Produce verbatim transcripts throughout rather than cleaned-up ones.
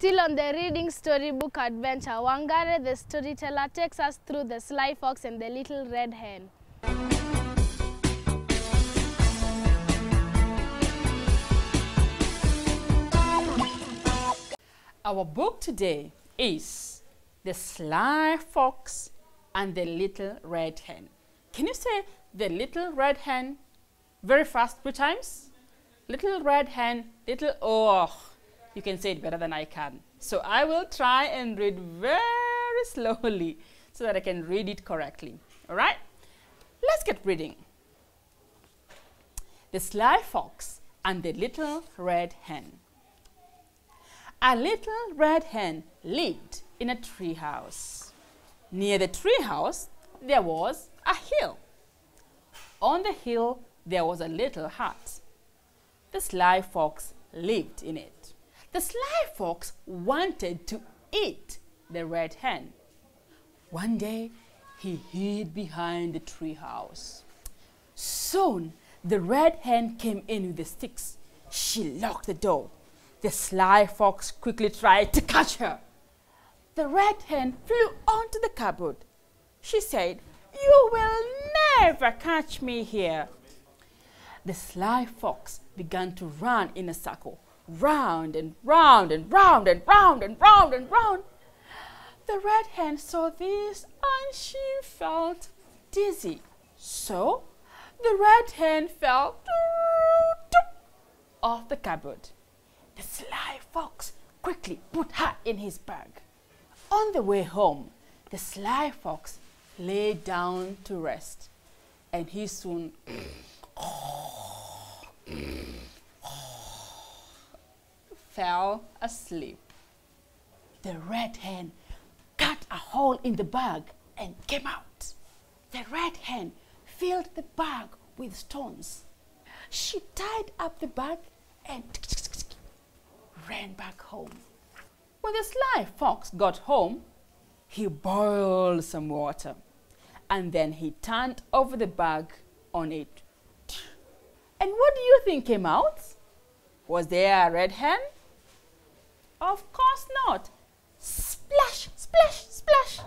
Still on the reading storybook adventure, Wangare the storyteller takes us through The Sly Fox and the Little Red Hen. Our book today is The Sly Fox and the Little Red Hen. Can you say the little red hen very fast two times? Little red hen, little, oh, you can say it better than I can. So I will try and read very slowly so that I can read it correctly. All right, let's get reading. The Sly Fox and the Little Red Hen. A little red hen lived in a tree house. Near the tree house, there was a hill. On the hill, there was a little hut. The sly fox lived in it. The sly fox wanted to eat the red hen. One day, he hid behind the tree house. Soon, the red hen came in with the sticks. She locked the door. The sly fox quickly tried to catch her. The red hen flew onto the cupboard. She said, "You will never catch me here." The sly fox began to run in a circle, round and round and round and round and round and round. The red hen saw this and she felt dizzy. So the red hen fell off the cupboard. The sly fox quickly put her in his bag. On the way home, the sly fox lay down to rest, and he soon fell asleep. The red hen cut a hole in the bag and came out. The red hen filled the bag with stones. She tied up the bag and ran back home. When the sly fox got home, he boiled some water and then he turned over the bag on it. And what do you think came out? Was there a red hen? Of course not. Splash, splash, splash.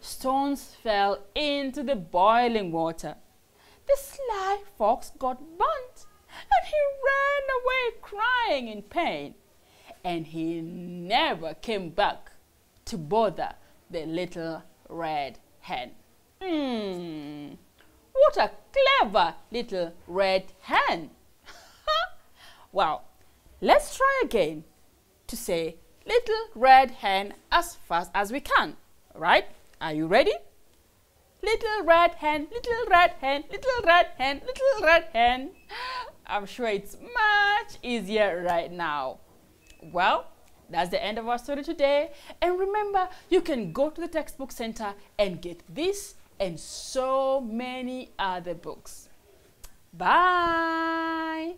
Stones fell into the boiling water. The sly fox got burnt and he ran away crying in pain. And he never came back to bother the little red hen. Hmm, what a clever little red hen. Well, let's try again to say little red hen as fast as we can. All right, are you ready? Little red hen, little red hen, little red hen, little red hen. I'm sure it's much easier right now. Well, that's the end of our story today. And remember, you can go to the textbook center and get this and so many other books. Bye.